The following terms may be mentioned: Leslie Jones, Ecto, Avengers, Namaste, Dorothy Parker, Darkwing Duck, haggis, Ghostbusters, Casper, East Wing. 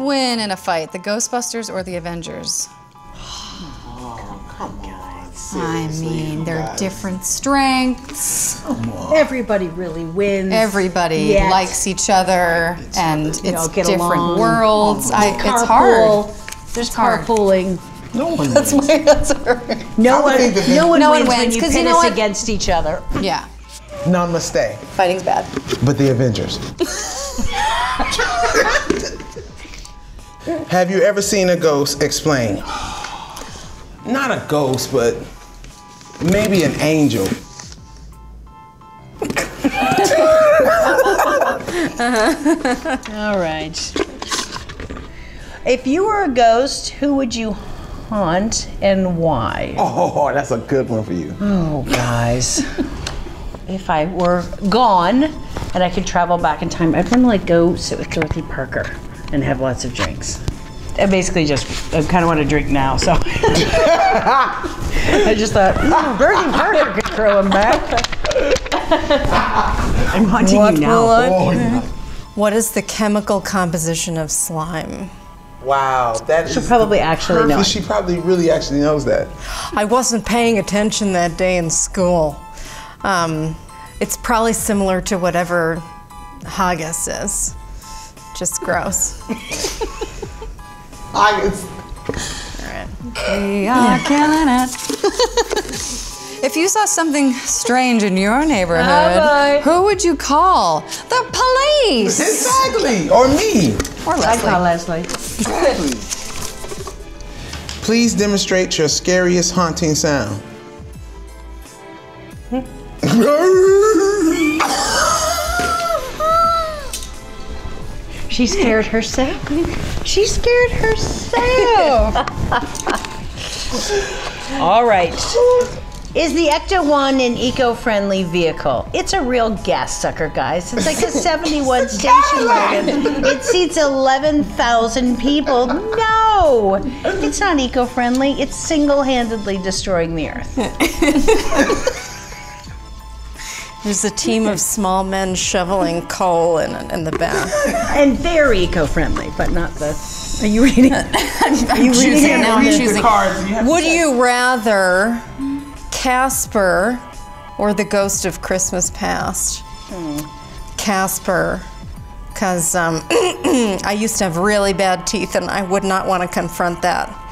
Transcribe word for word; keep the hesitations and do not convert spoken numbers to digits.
win in a fight, the Ghostbusters or the Avengers? Oh, come on. Seriously, I mean, they're guys. different strengths. Oh, everybody really wins. Everybody yet. likes each other, each and other. it's you know, get different along. worlds. Oh, I, it's hard. There's it's carpooling. Hard. No one that's wins. Why that's hard. No one, no one no wins, wins when you pit you know us what? against each other. Yeah. Namaste. Fighting's bad. But the Avengers. Have you ever seen a ghost? Explain. Not a ghost, but maybe an angel. uh-huh. All right. If you were a ghost, who would you haunt and why? Oh, that's a good one for you. Oh, guys. If I were gone and I could travel back in time, I'd want to like go sit with Dorothy Parker and have lots of drinks. I basically just, I kind of want to drink now, so. I just thought, mm, Dorothy Parker could throw him back. I'm haunting what you now. I, oh, yeah. What is the chemical composition of slime? Wow, that she is probably actually knows. She probably really actually knows that. I wasn't paying attention that day in school. Um, it's probably similar to whatever haggis is. Just gross. Haggis. All right. We are killing it. If you saw something strange in your neighborhood, oh, who would you call? The police! Exactly! Or me! Or Leslie. I call Leslie. Exactly. Please demonstrate your scariest haunting sound. She scared herself. She scared herself. All right. Is the Ecto one an eco-friendly vehicle? It's a real gas sucker, guys. It's like a seventy-one station wagon. It seats eleven thousand people. No! It's not eco-friendly. It's single-handedly destroying the earth. There's a team of small men shoveling coal in, in the back. And very eco-friendly, but not the... Are you reading? I'm, I'm you choosing. Reading it? Now I'm choosing. Cards, you Would you rather... Casper or the Ghost of Christmas Past? Hmm. Casper, because um, I used to have really bad teeth and I would not want to confront that.